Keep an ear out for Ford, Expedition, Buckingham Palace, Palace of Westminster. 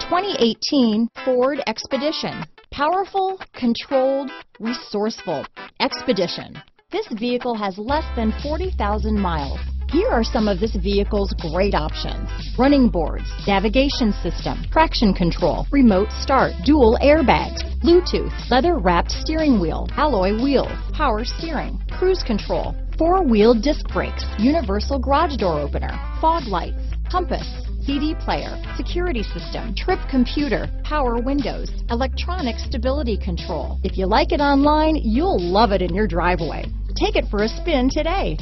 2018 Ford Expedition. Powerful, controlled, resourceful. Expedition. This vehicle has less than 40,000 miles. Here are some of this vehicle's great options: running boards, navigation system, traction control, remote start, dual airbags, Bluetooth, leather-wrapped steering wheel, alloy wheels, power steering, cruise control, four-wheel disc brakes, universal garage door opener, fog lights, compass, CD player, security system, trip computer, power windows, electronic stability control. If you like it online, you'll love it in your driveway. Take it for a spin today.